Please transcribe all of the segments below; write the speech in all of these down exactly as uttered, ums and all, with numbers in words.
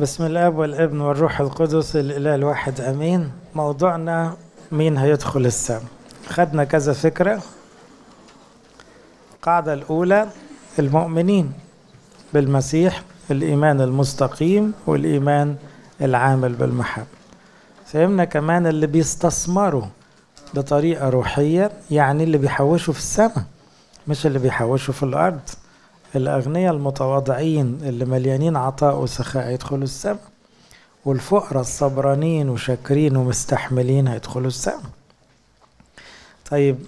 بسم الاب والابن والروح القدس الاله الواحد امين. موضوعنا مين هيدخل السماء. خدنا كذا فكره. القاعده الاولى المؤمنين بالمسيح، الايمان المستقيم والايمان العامل بالمحبه. فهمنا كمان اللي بيستثمروا بطريقه روحيه، يعني اللي بيحوشوا في السماء مش اللي بيحوشوا في الارض. الأغنياء المتواضعين اللي مليانين عطاء وسخاء هيدخلوا السماء، والفقراء الصبرانين وشاكرين ومستحملين هيدخلوا السماء. طيب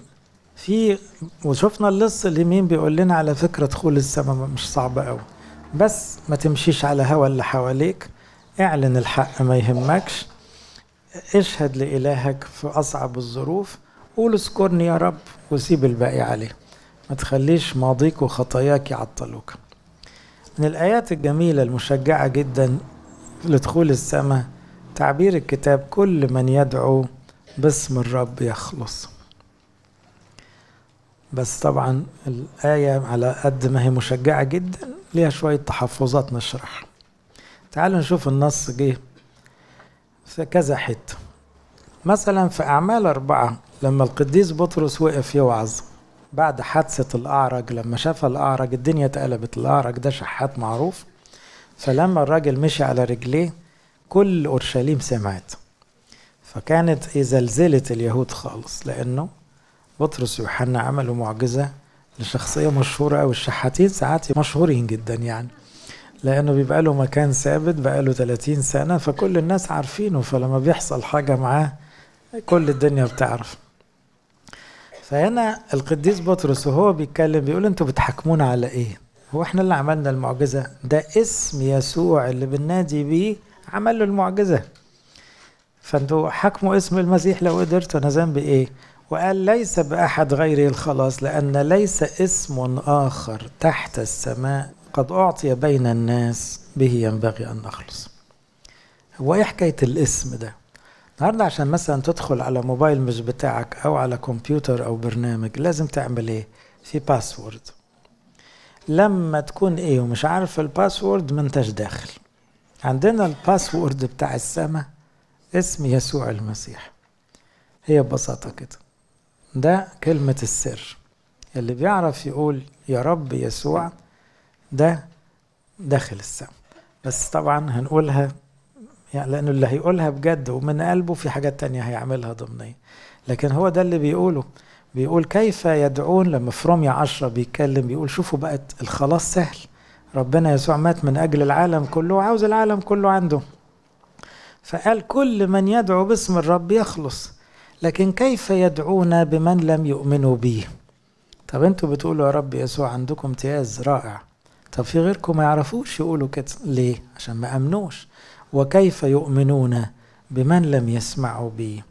في وشفنا اللص اليمين بيقول لنا على فكرة دخول السماء مش صعب قوي، بس ما تمشيش على هوا اللي حواليك، اعلن الحق ما يهمكش، اشهد لإلهك في أصعب الظروف، قول اذكرني يا رب وسيب الباقي عليه، ما تخليش ماضيك وخطاياك يعطلوك. من الآيات الجميلة المشجعة جدا لدخول السماء تعبير الكتاب: كل من يدعو باسم الرب يخلص. بس طبعا الآية على قد ما هي مشجعة جدا ليها شوية تحفظات نشرحها. تعالوا نشوف النص جه في كذا حتة. مثلا في أعمال أربعة لما القديس بطرس وقف يوعظ بعد حادثة الأعرج، لما شاف الأعرج الدنيا اتقلبت. الأعرج ده شحات معروف، فلما الراجل مشي على رجليه كل أورشليم سمعت، فكانت زلزلت اليهود خالص، لأنه بطرس ويوحنا عملوا معجزة لشخصية مشهورة. أو الشحاتين ساعات مشهورين جدا يعني، لأنه بيبقى له مكان ثابت بقى له ثلاثين سنة، فكل الناس عارفينه، فلما بيحصل حاجة معاه كل الدنيا بتعرف. فهنا القديس بطرس وهو بيتكلم بيقول: انتوا بتحكمونا على ايه؟ هو احنا اللي عملنا المعجزه؟ ده اسم يسوع اللي بالنادي بيه عمل له المعجزه، فانتوا حكموا اسم المسيح لو قدرتوا، انا ذنبي ايه؟ وقال: ليس باحد غيري الخلاص، لان ليس اسم اخر تحت السماء قد اعطي بين الناس به ينبغي ان نخلص. هو ايه حكايه الاسم ده؟ النهارده عشان مثلا تدخل على موبايل مش بتاعك او على كمبيوتر او برنامج لازم تعمل ايه؟ في باسورد. لما تكون ايه ومش عارف الباسورد ما انتش داخل. عندنا الباسورد بتاع السماء اسم يسوع المسيح، هي ببساطه كده، ده كلمه السر. اللي بيعرف يقول يا رب يسوع ده داخل السماء. بس طبعا هنقولها يعني، لأنه اللي هيقولها بجد ومن قلبه في حاجات تانية هيعملها ضمنية، لكن هو ده اللي بيقوله. بيقول كيف يدعون لما في رومية عشرة بيتكلم بيقول: شوفوا بقت الخلاص سهل، ربنا يسوع مات من أجل العالم كله وعاوز العالم كله عنده، فقال كل من يدعو باسم الرب يخلص، لكن كيف يدعون بمن لم يؤمنوا بيه؟ طب انتوا بتقولوا يا رب يسوع عندكم امتياز رائع، طب في غيركم ما يعرفوش يقولوا كده ليه؟ عشان ما أمنوش. وكيف يؤمنون بمن لم يسمعوا بي،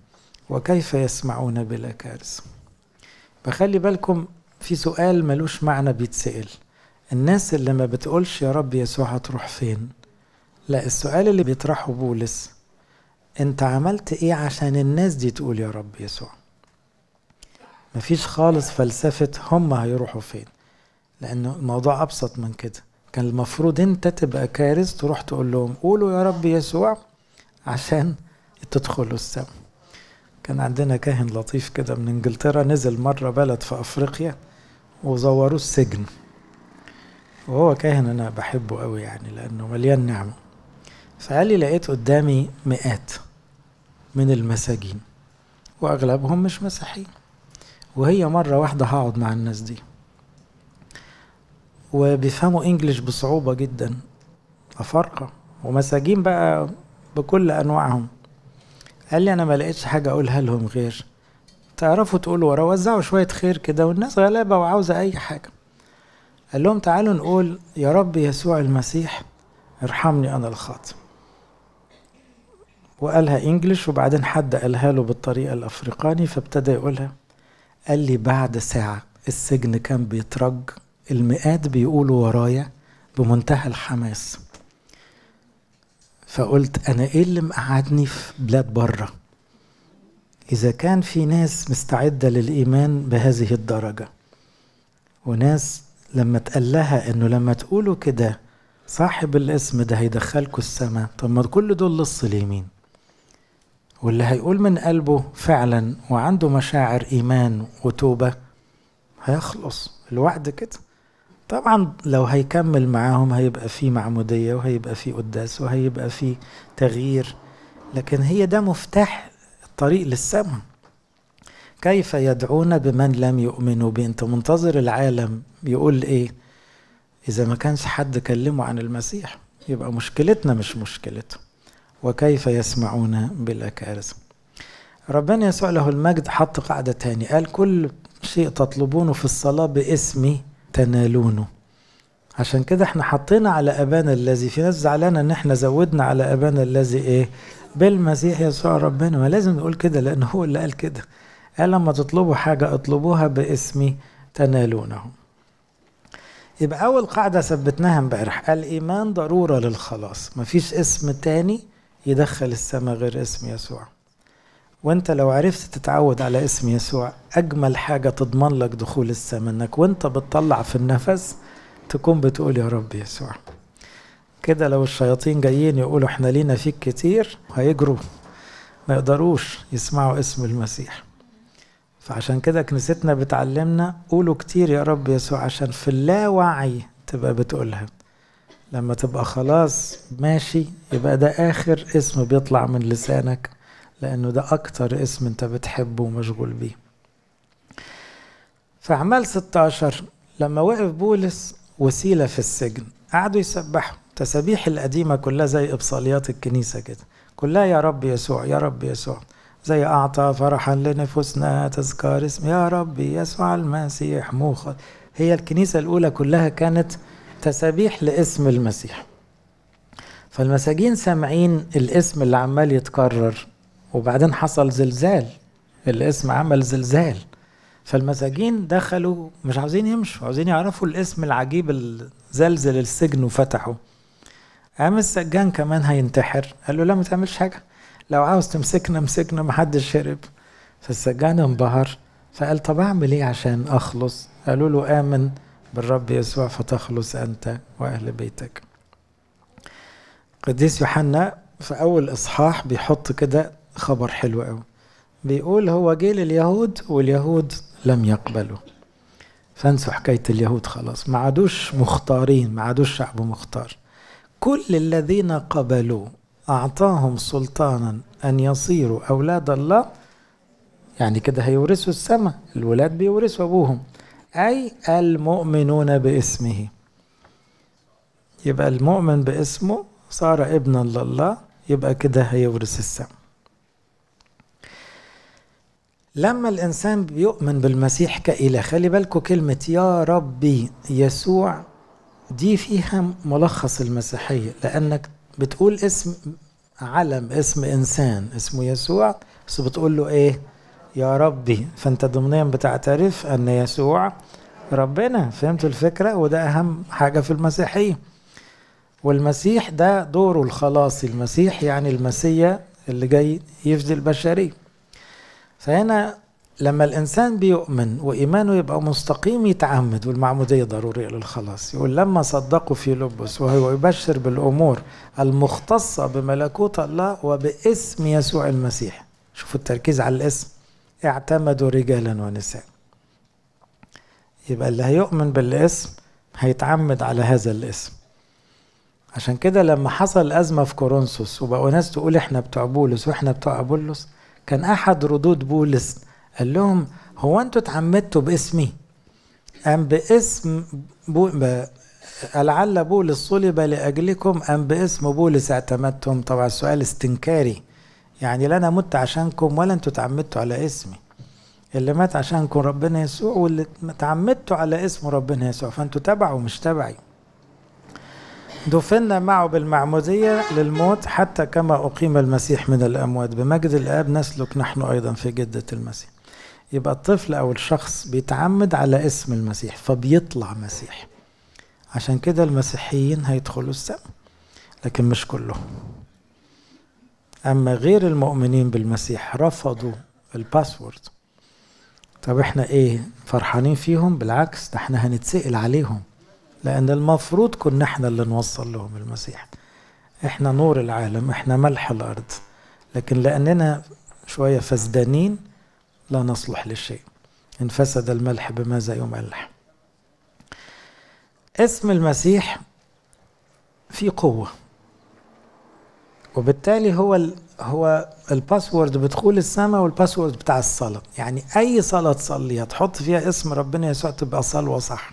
وكيف يسمعون بلا كارث. بخلي بالكم في سؤال ملوش معنى بيتسأل: الناس اللي ما بتقولش يا رب يسوع هتروح فين؟ لا، السؤال اللي بيطرحه بولس: انت عملت ايه عشان الناس دي تقول يا رب يسوع؟ مفيش خالص فلسفة هم هيروحوا فين، لانه الموضوع ابسط من كده. كان المفروض انت تبقى كارث تروح تقول لهم قولوا يا رب يسوع عشان تدخلوا السماء. كان عندنا كاهن لطيف كده من انجلترا، نزل مره بلد في افريقيا وزوروه السجن، وهو كاهن انا بحبه قوي يعني لانه مليان نعمه. فقال لي لقيت قدامي مئات من المساجين واغلبهم مش مسيحيين، وهي مره واحده هقعد مع الناس دي، وبيفهموا انجليش بصعوبة جدا، أفارقة ومساجين بقى بكل أنواعهم. قال لي أنا ما لقيتش حاجة أقولها لهم غير تعرفوا تقولوا ورا، وزعوا شوية خير كده والناس غلابة وعاوزة أي حاجة. قال لهم تعالوا نقول يا رب يسوع المسيح ارحمني أنا الخاطئ، وقالها انجليش، وبعدين حد قالها له بالطريقة الأفريقاني فابتدى يقولها. قال لي بعد ساعة السجن كان بيترج، المئات بيقولوا ورايا بمنتهى الحماس. فقلت أنا إيه اللي مقعدني في بلاد برة إذا كان في ناس مستعدة للإيمان بهذه الدرجة، وناس لما تقال لها إنه لما تقولوا كده صاحب الاسم ده هيدخلكوا السماء. طب ما كل دول لص اليمين، واللي هيقول من قلبه فعلا وعنده مشاعر إيمان وتوبة هيخلص الوعد كده. طبعا لو هيكمل معاهم هيبقى فيه معمودية وهيبقى فيه قداس وهيبقى فيه تغيير، لكن هي ده مفتاح الطريق للسماء. كيف يدعون بمن لم يؤمنوا به؟ انت منتظر العالم يقول ايه إذا ما كانش حد كلمه عن المسيح؟ يبقى مشكلتنا مش مشكلته. وكيف يسمعون بلا كارثة؟ ربنا يسوع له المجد حط قاعدة تاني، قال كل شيء تطلبونه في الصلاة باسمي تنالونه. عشان كده احنا حطينا على أبانا الذي، في ناس زعلانة ان احنا زودنا على أبانا الذي ايه بالمسيح يسوع ربنا. ما لازم نقول كده لأنه هو اللي قال كده، قال لما تطلبوا حاجة اطلبوها باسمي تنالونه. يبقى أول قاعدة ثبتناها امبارح، الإيمان ضرورة للخلاص. مفيش اسم تاني يدخل السماء غير اسم يسوع. وانت لو عرفت تتعود على اسم يسوع أجمل حاجة تضمن لك دخول السماء انك وانت بتطلع في النفس تكون بتقول يا رب يسوع. كده لو الشياطين جايين يقولوا احنا لينا فيك كتير هيجروا، ما يقدروش يسمعوا اسم المسيح. فعشان كده كنيستنا بتعلمنا قولوا كتير يا رب يسوع، عشان في اللاوعي تبقى بتقولها. لما تبقى خلاص ماشي يبقى ده آخر اسم بيطلع من لسانك، لأنه ده أكتر اسم أنت بتحبه ومشغول بيه. في أعمال ستاشر لما وقف بولس وسيلة في السجن قعدوا يسبحوا التسابيح القديمة كلها زي إبصاليات الكنيسة كده، كلها يا رب يسوع يا رب يسوع، زي أعطى فرحا لنفوسنا تذكار اسم يا رب يسوع المسيح موخر. هي الكنيسة الأولى كلها كانت تسابيح لاسم المسيح. فالمساجين سامعين الاسم اللي عمال يتكرر، وبعدين حصل زلزال، الاسم عمل زلزال، فالمساجين دخلوا مش عاوزين يمشوا، عاوزين يعرفوا الاسم العجيب اللي زلزل السجن وفتحه. قام السجان كمان هينتحر قال له لا ما تعملش حاجة، لو عاوز تمسكنا مسكنا محدش هرب. فالسجان انبهر فقال طب اعمل ايه عشان اخلص؟ قالوا له امن بالرب يسوع فتخلص انت واهل بيتك. قديس يوحنا في اول اصحاح بيحط كده خبر حلو قوي، بيقول هو جه لليهود واليهود لم يقبلوا. فانسوا حكايه اليهود خلاص، ما عادوش مختارين، ما عادوش شعب مختار. كل الذين قبلوا أعطاهم سلطانا أن يصيروا أولاد الله، يعني كده هيورثوا السماء، الولاد بيورثوا أبوهم، أي المؤمنون باسمه. يبقى المؤمن باسمه صار ابنا لله، يبقى كده هيورث السماء. لما الإنسان بيؤمن بالمسيح كإله، خلي بالكوا كلمة يا ربي يسوع دي فيها ملخص المسيحية، لأنك بتقول اسم علم، اسم إنسان اسمه يسوع، بس بتقول له إيه يا ربي، فأنت ضمنيا بتعترف أن يسوع ربنا. فهمت الفكرة؟ وده أهم حاجة في المسيحية. والمسيح ده دوره الخلاصي، المسيح يعني المسيا اللي جاي يفدي البشرية. فهنا لما الإنسان بيؤمن وإيمانه يبقى مستقيم يتعمد، والمعمودية ضرورية للخلاص. يقول لما صدقوا فيلبس وهو يبشر بالأمور المختصة بملكوت الله وباسم يسوع المسيح، شوفوا التركيز على الاسم، اعتمدوا رجالا ونساء. يبقى اللي هيؤمن بالاسم هيتعمد على هذا الاسم. عشان كده لما حصل أزمة في كورنثوس وبقوا ناس تقول احنا بتوع بولس واحنا بتوع أبولس، كان أحد ردود بولس قال لهم هو انتوا اتعمدتوا باسمي ام باسم بو... ب... لعل بولس صلب لاجلكم ام باسم بولس اعتمدتم؟ طبعا السؤال استنكاري، يعني لا انا مت عشانكم ولا انتوا اتعمدتوا على اسمي، اللي مات عشانكم ربنا يسوع، واللي اتعمدتوا على اسم ربنا يسوع، فانتوا تبعوا مش تبعي. دفنا معه بالمعمودية للموت حتى كما أقيم المسيح من الأموات بمجد الآب نسلك نحن أيضا في جدة المسيح. يبقى الطفل أو الشخص بيتعمد على اسم المسيح فبيطلع مسيح. عشان كده المسيحيين هيدخلوا السماء، لكن مش كلهم. أما غير المؤمنين بالمسيح رفضوا الباسورد. طب احنا ايه فرحانين فيهم؟ بالعكس ده احنا هنتسأل عليهم، لأن المفروض كنا احنا اللي نوصل لهم المسيح، احنا نور العالم، احنا ملح الأرض، لكن لأننا شوية فسدانين لا نصلح لشيء. إن فسد الملح بماذا يملح؟ اسم المسيح فيه قوة، وبالتالي هو ال هو الباسورد بدخول السماء والباسورد بتاع الصلاة. يعني أي صلاة تصليها تحط فيها اسم ربنا يسوع تبقى صلوة صح.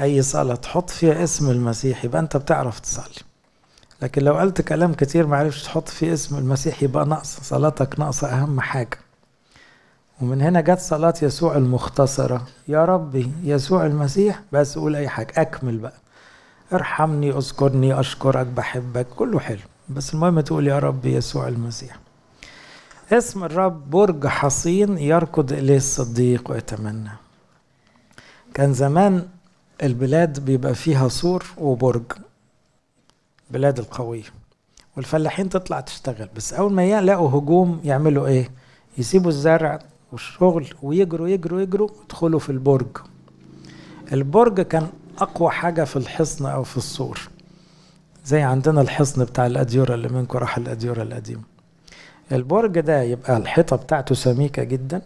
أي صلاة تحط فيها اسم المسيح يبقى أنت بتعرف تصلي. لكن لو قلت كلام كتير معرفش تحط فيه اسم المسيح يبقى ناقص صلاتك، ناقصة أهم حاجة. ومن هنا جت صلاة يسوع المختصرة، يا ربي يسوع المسيح بس قول أي حاجة، أكمل بقى، ارحمني، اذكرني، أشكرك، بحبك، كله حلو، بس المهم تقول يا رب يسوع المسيح. اسم الرب برج حصين يركض إليه الصديق ويتمنى. كان زمان البلاد بيبقى فيها سور وبرج، بلاد القوية، والفلاحين تطلع تشتغل، بس أول ما يلاقوا هجوم يعملوا إيه؟ يسيبوا الزرع والشغل ويجروا يجروا يجروا يدخلوا في البرج. البرج كان أقوى حاجة في الحصن أو في السور، زي عندنا الحصن بتاع الأديورة اللي من كراح الأديورة القديم. البرج ده يبقى الحيطة بتاعته سميكة جدا،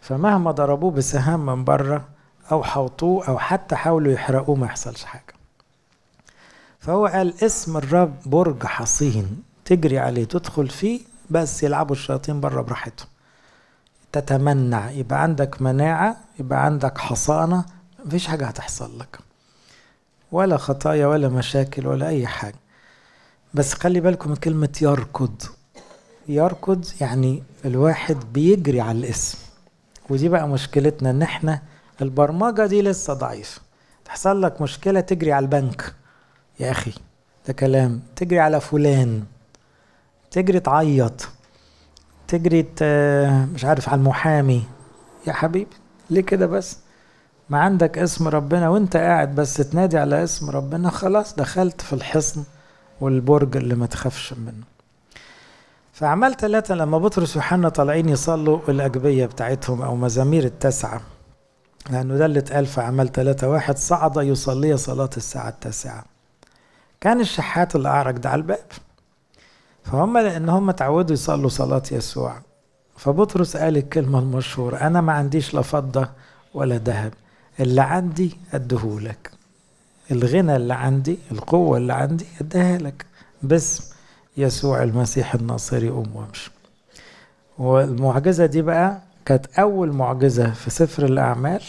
فمهما ضربوه بسهام من بره أو حوطوه أو حتى حاولوا يحرقوه ما يحصلش حاجة. فهو قال اسم الرب برج حصين، تجري عليه تدخل فيه، بس يلعبوا الشياطين بره براحتهم. تتمنع، يبقى عندك مناعة، يبقى عندك حصانة، مفيش حاجة هتحصل لك، ولا خطايا ولا مشاكل ولا أي حاجة. بس خلي بالكم من كلمة يركض. يركض يعني الواحد بيجري على الاسم، ودي بقى مشكلتنا، إن إحنا البرمجة دي لسه ضعيفة. تحصل لك مشكلة تجري على البنك، يا أخي ده كلام، تجري على فلان، تجري تعيط، تجري مش عارف على المحامي. يا حبيبي ليه كده؟ بس ما عندك اسم ربنا وانت قاعد بس تنادي على اسم ربنا، خلاص دخلت في الحصن والبرج اللي ما تخافش منه. فأعمال ثلاثة لما بطرس ويوحنا طالعين يصلوا الأجبية بتاعتهم أو مزامير التاسعة، لأنه ده اللي اتقال في أعمال ثلاثة واحد، صعد يصلي صلاة الساعة التاسعة. كان الشحات الأعرج ده على الباب، فهم لأن هم اتعودوا يصلوا صلاة يسوع، فبطرس قال الكلمة المشهورة، أنا ما عنديش لا فضة ولا ذهب، اللي عندي أديهولك، الغنى اللي عندي، القوة اللي عندي أديها لك، باسم يسوع المسيح الناصري قوم وامشي. والمعجزة دي بقى كانت أول معجزة في سفر الأعمال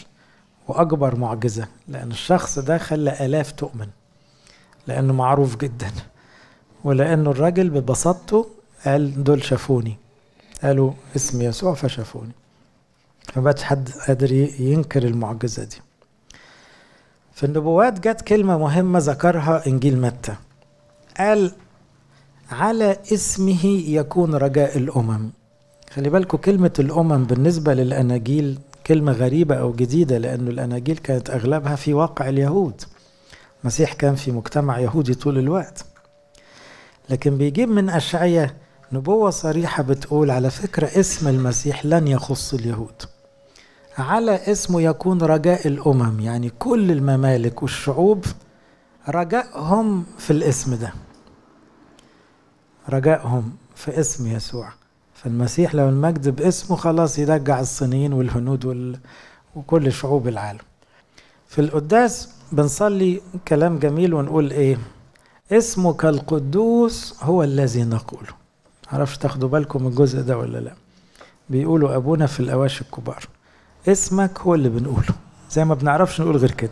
وأكبر معجزة، لأن الشخص ده خلى آلاف تؤمن، لأنه معروف جدا، ولأنه الراجل ببساطته قال دول شافوني، قالوا اسم يسوع فشافوني. ما بقاش حد قادر ينكر المعجزة دي. في النبوات جت كلمة مهمة ذكرها إنجيل متى، قال على اسمه يكون رجاء الأمم. خلي بالكم كلمة الأمم بالنسبة للأناجيل كلمة غريبة أو جديدة، لأن الأناجيل كانت أغلبها في واقع اليهود، المسيح كان في مجتمع يهودي طول الوقت. لكن بيجيب من أشعية نبوة صريحة بتقول على فكرة اسم المسيح لن يخص اليهود، على اسمه يكون رجاء الأمم، يعني كل الممالك والشعوب رجائهم في الاسم ده، رجائهم في اسم يسوع. فالمسيح لو المجد باسمه خلاص يرجع الصينيين والهنود وال... وكل شعوب العالم. في القداس بنصلي كلام جميل ونقول ايه؟ اسمك القدوس هو الذي نقوله. معرفش تاخدوا بالكم الجزء ده ولا لا، بيقولوا أبونا في الأواشي الكبار، اسمك هو اللي بنقوله، زي ما بنعرفش نقول غير كده.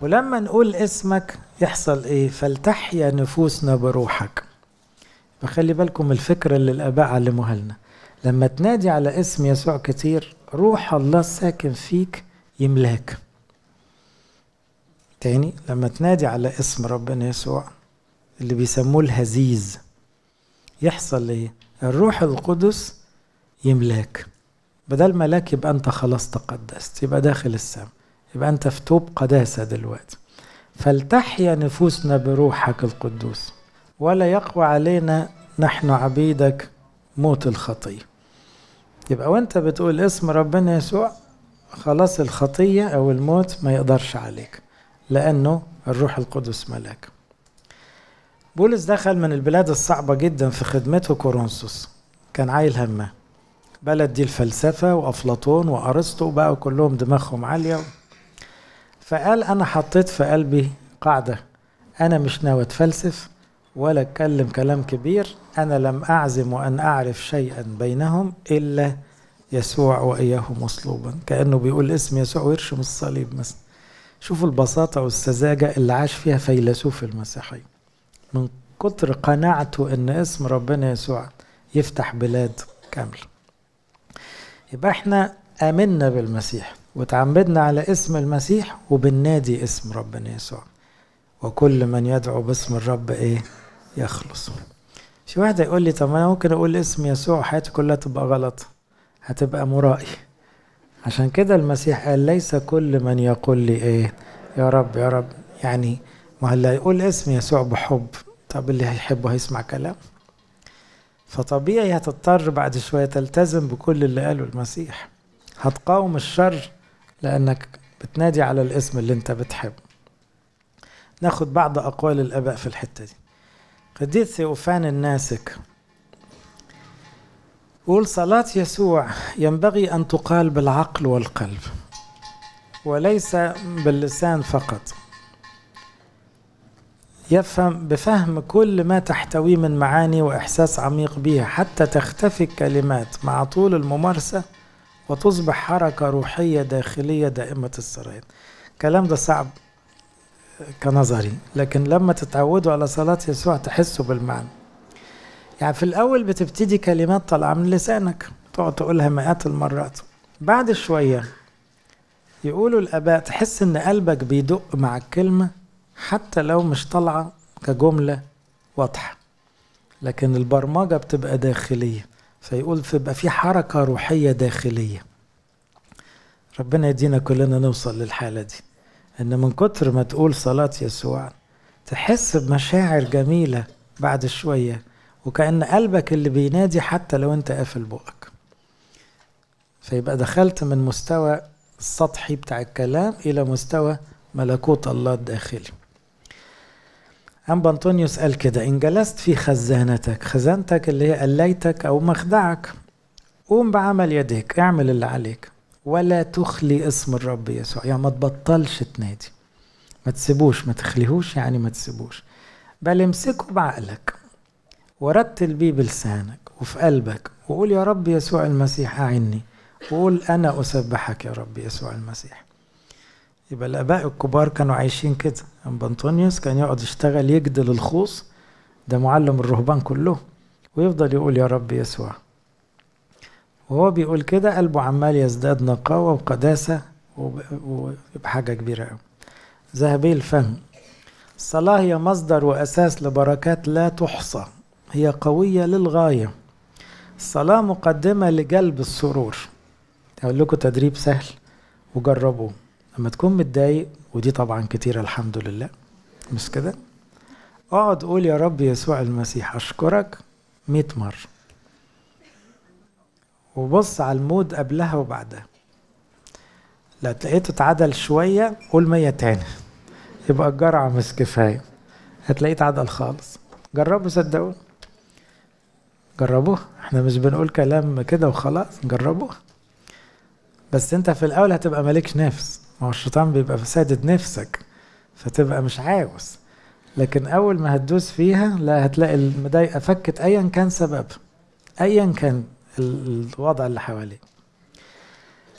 ولما نقول اسمك يحصل ايه؟ فلتحيا نفوسنا بروحك. فخلي بالكم الفكرة اللي الآباء علموها لنا، لما تنادي على اسم يسوع كتير روح الله الساكن فيك يملاك. تاني، لما تنادي على اسم ربنا يسوع اللي بيسموه الهزيز يحصل ايه؟ الروح القدس يملاك، بدل ملاك يبقى انت خلاص تقدست، يبقى داخل السماء، يبقى انت في توب قداسة دلوقتي. فلتحيا نفوسنا بروحك القدوس، ولا يقوى علينا نحن عبيدك موت الخطية. يبقى وانت بتقول اسم ربنا يسوع خلاص الخطية أو الموت ما يقدرش عليك لأنه الروح القدس ملاك. بولس دخل من البلاد الصعبة جدا في خدمته كورنثوس، كان عايل همه، بلد دي الفلسفة وأفلاطون وأرسطو بقوا كلهم دماغهم عالية. فقال أنا حطيت في قلبي قاعدة، أنا مش ناوي أتفلسف ولا أتكلم كلام كبير، أنا لم أعزم أن أعرف شيئا بينهم إلا يسوع وإياه مصلوبا. كأنه بيقول اسم يسوع ويرشم الصليب مثلا. شوفوا البساطة والسذاجة اللي عاش فيها فيلسوف المسيحي من كتر قناعته أن اسم ربنا يسوع يفتح بلاد كاملة. يبقى احنا آمنا بالمسيح وتعمدنا على اسم المسيح وبنادي اسم ربنا يسوع، وكل من يدعو باسم الرب ايه يخلص. شي واحد يقول لي طب انا ممكن اقول اسم يسوع حياتي كلها تبقى غلط، هتبقى مرائي. عشان كده المسيح قال ليس كل من يقول لي ايه يا رب يا رب، يعني ما اللي هيقول اسم يسوع بحب، طب اللي هيحبه هيسمع كلام؟ فطبيعي هتضطر بعد شوية تلتزم بكل اللي قاله المسيح، هتقاوم الشر لأنك بتنادي على الاسم اللي انت بتحبه. ناخد بعض أقوال الآباء في الحتة دي. قديس ثيوفان الناسك يقول صلاة يسوع ينبغي أن تقال بالعقل والقلب وليس باللسان فقط، يفهم بفهم كل ما تحتويه من معاني وإحساس عميق بها حتى تختفي الكلمات مع طول الممارسة وتصبح حركة روحية داخلية دائمة السرير. الكلام ده صعب كنظري، لكن لما تتعودوا على صلاة يسوع تحسوا بالمعنى. يعني في الأول بتبتدي كلمات طالعة من لسانك تقعد تقولها مئات المرات، بعد شوية يقولوا الآباء تحس إن قلبك بيدق مع الكلمة حتى لو مش طالعة كجملة واضحة، لكن البرمجة بتبقى داخلية. فيقول بيبقى في حركة روحية داخلية. ربنا يدينا كلنا نوصل للحالة دي، إن من كتر ما تقول صلاة يسوع تحس بمشاعر جميلة بعد شوية، وكأن قلبك اللي بينادي حتى لو أنت قافل بقك. فيبقى دخلت من مستوى السطحي بتاع الكلام إلى مستوى ملكوت الله الداخلي. أنبا أنطونيوس قال كده إن جلست في خزانتك، خزانتك اللي هي قليتك أو مخدعك، قوم بعمل يديك، اعمل اللي عليك ولا تخلي اسم الرب يسوع. يعني ما تبطلش تنادي، ما تسيبوش، ما تخليهوش، يعني ما تسيبوش، بل امسكه بعقلك ورتل بيه بلسانك وفي قلبك، وقول يا رب يسوع المسيح أعني، وقول أنا أسبحك يا رب يسوع المسيح. يبقى الآباء الكبار كانوا عايشين كده. أنبا أنطونيوس كان يقعد يشتغل يجدل الخوص، ده معلم الرهبان كله، ويفضل يقول يا رب يسوع. وهو بيقول كده قلبه عمال يزداد نقاوة وقداسة وبحاجة كبيرة أوي. ذهبي الفهم، الصلاة هي مصدر وأساس لبركات لا تحصى، هي قوية للغاية. الصلاة مقدمة لجلب السرور. أقول لكم تدريب سهل وجربوه. لما تكون متضايق، ودي طبعا كتير الحمد لله، مش كده؟ اقعد قول يا رب يسوع المسيح اشكرك مئة مرة، وبص على المود قبلها وبعدها. لو تلاقيته اتعدل شوية قول مية تاني، يبقى الجرعة مش كفاية، هتلاقيه اتعدل خالص. جربوا، صدقوا جربوه، احنا مش بنقول كلام كده وخلاص، جربوه. بس انت في الأول هتبقى مالكش نفس، ما هو الشيطان بيبقى فسادد نفسك فتبقى مش عاوز، لكن أول ما هتدوس فيها لا هتلاقي المضايقة فكت أيا كان سبب، أيا كان الوضع اللي حواليه.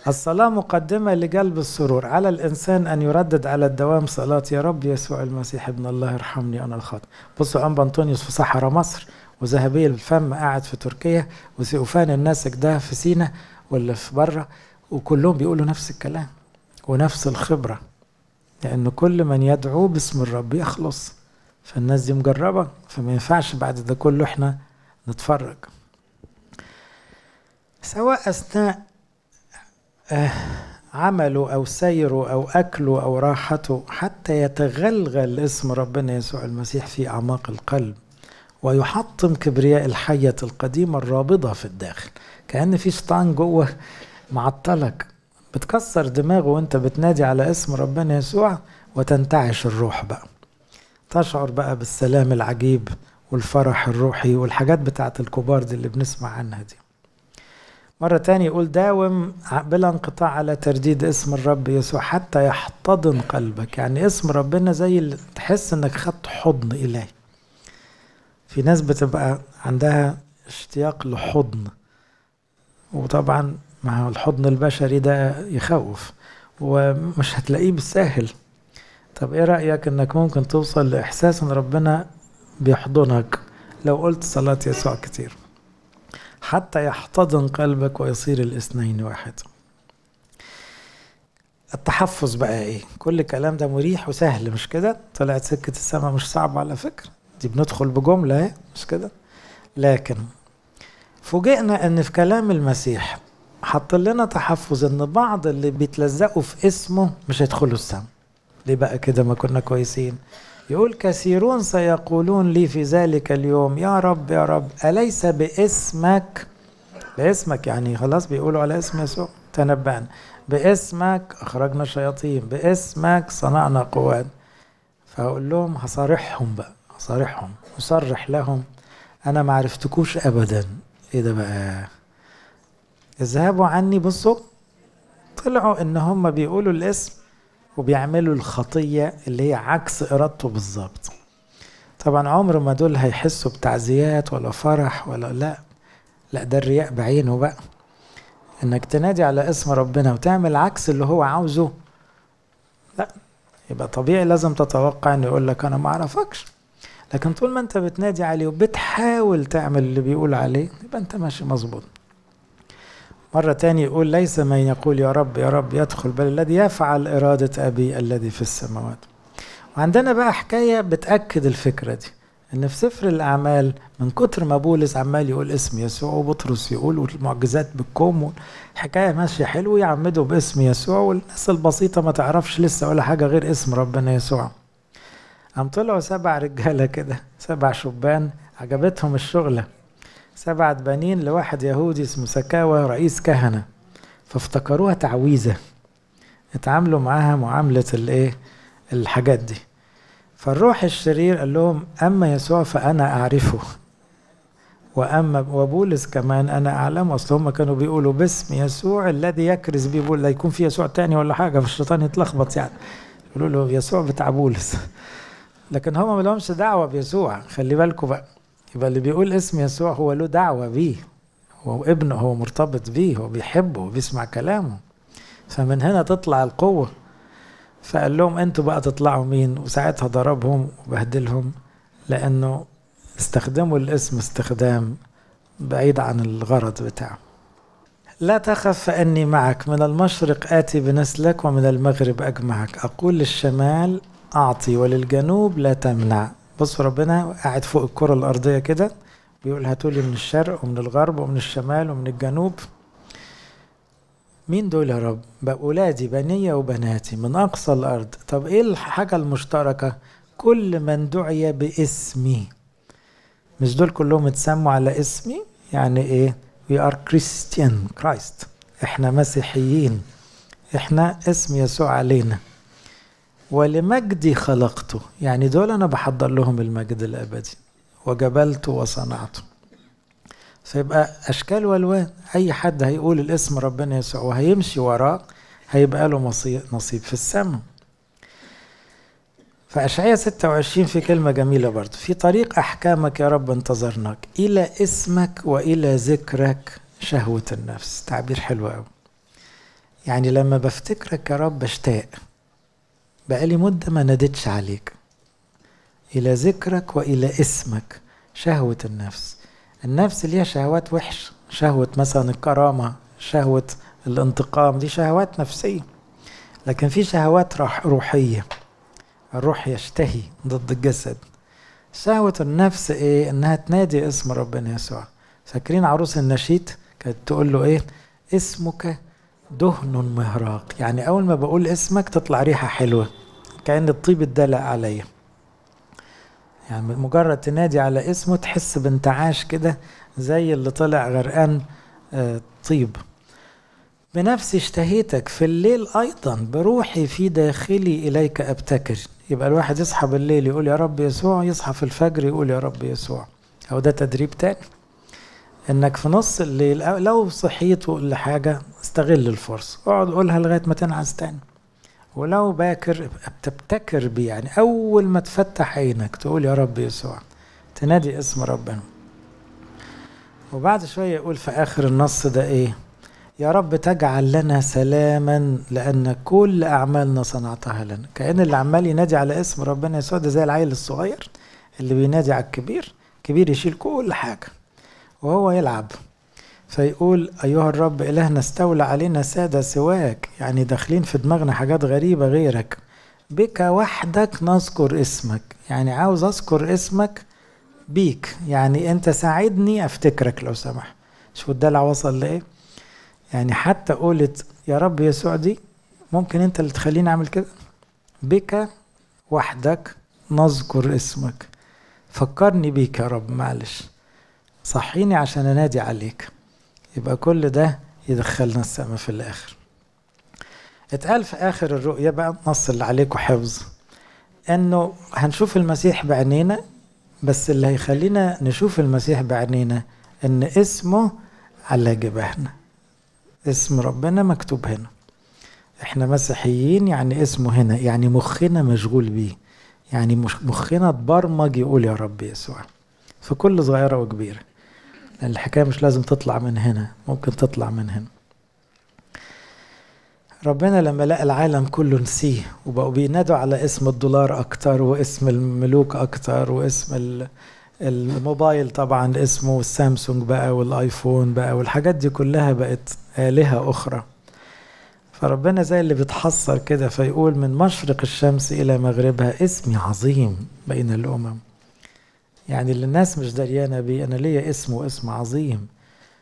الصلاة مقدمة لجلب السرور. على الإنسان أن يردد على الدوام صلاة يا رب يسوع المسيح ابن الله ارحمني أنا الخاطئ. بصوا أنبا أنطونيوس في صحراء مصر، وذهبي الفم قاعد في تركيا، وثيوفان الناسك ده في سينا ولا في بره، وكلهم بيقولوا نفس الكلام ونفس الخبرة، لأن كل من يدعو باسم الرب يخلص. فالناس دي مجربة، فما ينفعش بعد ده كله احنا نتفرج. سواء أثناء عمله أو سيره أو أكله أو راحته، حتى يتغلغل اسم ربنا يسوع المسيح في أعماق القلب ويحطم كبرياء الحية القديمة الرابضة في الداخل. كأن في شيطان جوه معطلك، بتكسر دماغه وانت بتنادي على اسم ربنا يسوع، وتنتعش الروح بقى، تشعر بقى بالسلام العجيب والفرح الروحي والحاجات بتاعت الكبار دي اللي بنسمع عنها دي. مرة تاني يقول داوم بلا انقطاع على ترديد اسم الرب يسوع حتى يحتضن قلبك. يعني اسم ربنا زي اللي تحس انك خدت حضن الهي. في ناس بتبقى عندها اشتياق لحضن، وطبعا مع الحضن البشري ده يخوف ومش هتلاقيه بالساهل. طب ايه رأيك انك ممكن توصل لإحساس ان ربنا بيحضنك لو قلت صلاة يسوع كتير؟ حتى يحتضن قلبك ويصير الاثنين واحد. التحفظ بقى ايه؟ كل الكلام ده مريح وسهل مش كده؟ طلعت سكة السماء مش صعبة على فكرة، دي بندخل بجملة اهي مش كده؟ لكن فوجئنا ان في كلام المسيح حط لنا تحفظ ان بعض اللي بيتلزقوا في اسمه مش هيدخلوا السماء. ليه بقى كده ما كنا كويسين؟ يقول كثيرون سيقولون لي في ذلك اليوم يا رب يا رب أليس باسمك، باسمك يعني خلاص بيقولوا على اسم يسوع، تنبأنا باسمك أخرجنا الشياطين، باسمك صنعنا قوات. فأقول لهم هصارحهم بقى، هصارحهم أصرح لهم أنا ما عرفتكوش أبدا. إيه ده بقى؟ اذهبوا عني. بصوا طلعوا إن هم بيقولوا الاسم وبيعملوا الخطية اللي هي عكس إرادته بالظبط. طبعا عمر ما دول هيحسوا بتعزيات ولا فرح ولا لا لا، ده الرياء بعينه بقى، انك تنادي على اسم ربنا وتعمل عكس اللي هو عاوزه. لا يبقى طبيعي لازم تتوقع انه يقول لك انا ما اعرفكش، لكن طول ما انت بتنادي عليه وبتحاول تعمل اللي بيقول عليه يبقى انت ماشي مظبوط. مرة تاني يقول ليس من يقول يا رب يا رب يدخل بل الذي يفعل إرادة أبي الذي في السماوات. وعندنا بقى حكاية بتأكد الفكرة دي، إن في سفر الأعمال من كتر ما بولس عمال يقول اسم يسوع وبطرس يقول والمعجزات بالكوم والحكاية ماشية حلو، يعمدوا باسم يسوع والناس البسيطة ما تعرفش لسه ولا حاجة غير اسم ربنا يسوع. قام طلعوا سبع رجالة كده، سبع شبان عجبتهم الشغلة، سبعة بنين لواحد يهودي اسمه سكاوى رئيس كهنة، فافتكروها تعويذة، اتعاملوا معاها معاملة الايه الحاجات دي. فالروح الشرير قال لهم أما يسوع فأنا أعرفه، وأما وبولس كمان أنا أعلمه. أصل هم كانوا بيقولوا باسم يسوع الذي يكرز بيه بولس، لا يكون في يسوع تاني ولا حاجة فالشيطان يتلخبط، يعني يقولوا له يسوع بتاع بولس، لكن هم ما لهمش دعوة بيسوع. خلي بالكم بقى، يبقى اللي بيقول اسم يسوع هو له دعوة بيه، هو ابنه، هو مرتبط بيه، هو بيحبه وبيسمع كلامه، فمن هنا تطلع القوة. فقال لهم انتوا بقى تطلعوا مين، وساعتها ضربهم وبهدلهم لأنه استخدموا الاسم استخدام بعيد عن الغرض بتاعه. لا تخف فأني معك، من المشرق آتي بنسلك ومن المغرب أجمعك، أقول للشمال أعطي وللجنوب لا تمنع. بص ربنا قاعد فوق الكرة الأرضية كده بيقول هاتولي من الشرق ومن الغرب ومن الشمال ومن الجنوب. مين دول يا رب؟ بقى أولادي، بنية وبناتي من أقصى الأرض. طب إيه الحاجة المشتركة؟ كل من دعي باسمي. مش دول كلهم اتسموا على اسمي؟ يعني إيه؟ We are Christian Christ، إحنا مسيحيين، إحنا اسم يسوع علينا. ولمجدي خلقته، يعني دول أنا بحضر لهم المجد الأبدي، وجبلته وصنعته. فيبقى أشكال والوان، أي حد هيقول الاسم ربنا يسوع وهيمشي وراه هيبقى له نصيب في السماء. فأشعياء ستة وعشرين في كلمة جميلة برضه، في طريق أحكامك يا رب انتظرناك، إلى اسمك وإلى ذكرك شهوة النفس. تعبير حلو قوي، يعني لما بفتكرك يا رب اشتاق، بقالي مدة ما نادتش عليك. إلى ذكرك وإلى اسمك شهوة النفس. النفس ليها شهوات وحش، شهوة مثلا الكرامة، شهوة الانتقام، دي شهوات نفسية. لكن في شهوات روحية، الروح يشتهي ضد الجسد. شهوة النفس إيه؟ إنها تنادي اسم ربنا يسوع. فاكرين عروس النشيد كانت تقول له إيه؟ اسمك دهن مهراق، يعني أول ما بقول اسمك تطلع ريحة حلوة كأن الطيب اتدلق عليا. يعني مجرد تنادي على اسمه تحس بانتعاش كده زي اللي طلع غرقان طيب. بنفسي اشتهيتك في الليل أيضا بروحي في داخلي إليك أبتكر. يبقى الواحد يصحى بالليل يقول يا رب يسوع، يصحى في الفجر يقول يا رب يسوع. أو ده تدريب تاني، إنك في نص الليل لو صحيت وقول حاجة استغل الفرصة، اقعد قولها لغاية ما تنعس تاني. ولو باكر بتبتكر بيه، يعني أول ما تفتح عينك تقول يا رب يسوع، تنادي اسم ربنا. وبعد شوية يقول في آخر النص ده إيه؟ يا رب تجعل لنا سلاما لأن كل أعمالنا صنعتها لنا. كأن اللي عمال ينادي على اسم ربنا يسوع ده زي العيل الصغير اللي بينادي على الكبير، كبير يشيل كل حاجة وهو يلعب. فيقول أيها الرب إلهنا استولى علينا سادة سواك، يعني داخلين في دماغنا حاجات غريبة غيرك، بك وحدك نذكر اسمك. يعني عاوز أذكر اسمك بيك، يعني أنت ساعدني أفتكرك لو سمحت. شوف الدلع وصل لإيه؟ يعني حتى قولت يا رب يسوع دي ممكن أنت اللي تخليني أعمل كده. بك وحدك نذكر اسمك، فكرني بيك يا رب، معلش صحيني عشان أنادي عليك. يبقى كل ده يدخلنا السماء في الآخر. اتقال في آخر الرؤية بقى نص اللي عليكم حفظ، أنه هنشوف المسيح بعينينا، بس اللي هيخلينا نشوف المسيح بعينينا أن اسمه على جباهنا. اسم ربنا مكتوب هنا، احنا مسيحيين يعني اسمه هنا، يعني مخنا مشغول بيه، يعني مخنا اتبرمج يقول يا رب يسوع في كل صغيرة وكبيرة. الحكاية مش لازم تطلع من هنا، ممكن تطلع من هنا. ربنا لما لقى العالم كله نسيه وبقوا بينادوا على اسم الدولار أكتر واسم الملوك أكتر واسم الموبايل، طبعا اسمه السامسونج بقى والآيفون بقى والحاجات دي كلها بقت آلهة أخرى. فربنا زي اللي بيتحصر كده فيقول من مشرق الشمس إلى مغربها اسمي عظيم بين الأمم. يعني اللي الناس مش دريانة بيه أنا ليا اسم، واسم عظيم.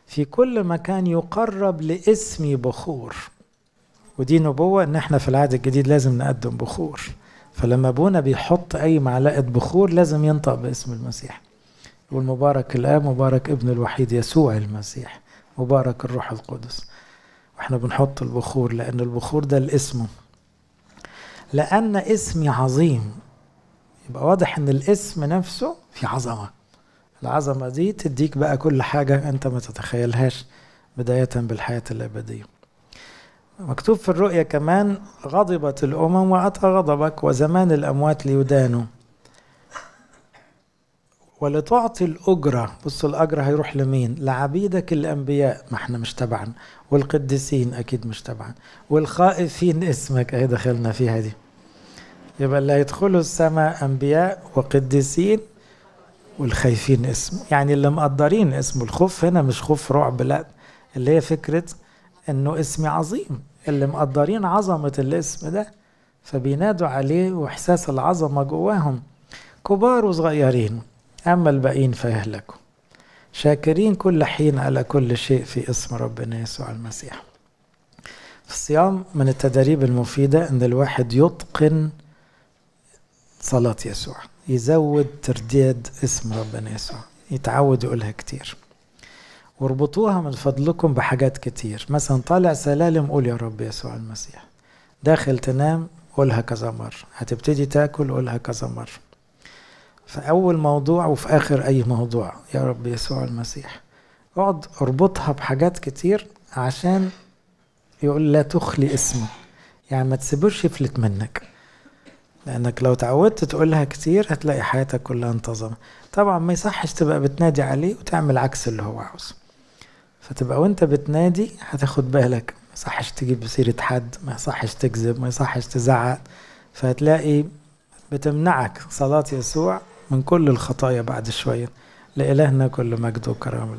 في كل مكان يقرب لاسمي بخور. ودي نبوة إن إحنا في العهد الجديد لازم نقدم بخور. فلما أبونا بيحط أي معلقة بخور لازم ينطق باسم المسيح. يقول مبارك الآب، مبارك ابن الوحيد يسوع المسيح، مبارك الروح القدس. وإحنا بنحط البخور لأن البخور ده الاسم، لأن اسمي عظيم. يبقى واضح ان الاسم نفسه في عظمة. العظمة دي تديك بقى كل حاجة انت ما تتخيلهاش، بداية بالحياة الابدية. مكتوب في الرؤية كمان غضبت الامم واتى غضبك وزمان الاموات ليدانوا ولتعطي الاجرة. بص الاجرة هيروح لمين؟ لعبيدك الانبياء، ما احنا مش تبعا، والقديسين اكيد مش تبعا، والخائفين اسمك. اهي دخلنا فيها دي. يبقى اللي هيدخلوا السماء أنبياء وقديسين والخايفين اسمه، يعني اللي مقدرين اسمه. الخوف هنا مش خوف رعب، لا، اللي هي فكرة إنه اسمي عظيم، اللي مقدرين عظمة الاسم ده فبينادوا عليه وإحساس العظمة جواهم، كبار وصغيرين. أما الباقين فيهلكوا، شاكرين كل حين على كل شيء في اسم ربنا يسوع المسيح. في الصيام من التدريب المفيدة إن الواحد يتقن صلاة يسوع، يزود ترديد اسم ربنا يسوع، يتعود يقولها كتير. واربطوها من فضلكم بحاجات كتير، مثلا طالع سلالم قول يا رب يسوع المسيح، داخل تنام قولها كذا مرة، هتبتدي تاكل قولها كذا مرة، في أول موضوع وفي آخر أي موضوع يا رب يسوع المسيح. اقعد اربطها بحاجات كتير عشان يقول لا تخلي اسمه، يعني ما تسيبوش يفلت منك، لأنك لو تعودت تقولها كتير هتلاقي حياتك كلها انتظمت. طبعا ما يصحش تبقى بتنادي عليه وتعمل عكس اللي هو عاوز، فتبقى وانت بتنادي هتاخد بالك، ما يصحش تجيب سيرة حد، ما يصحش تكذب، ما يصحش تزعق، فهتلاقي بتمنعك صلاة يسوع من كل الخطايا بعد شوية. لإلهنا كل مجد وكرامة.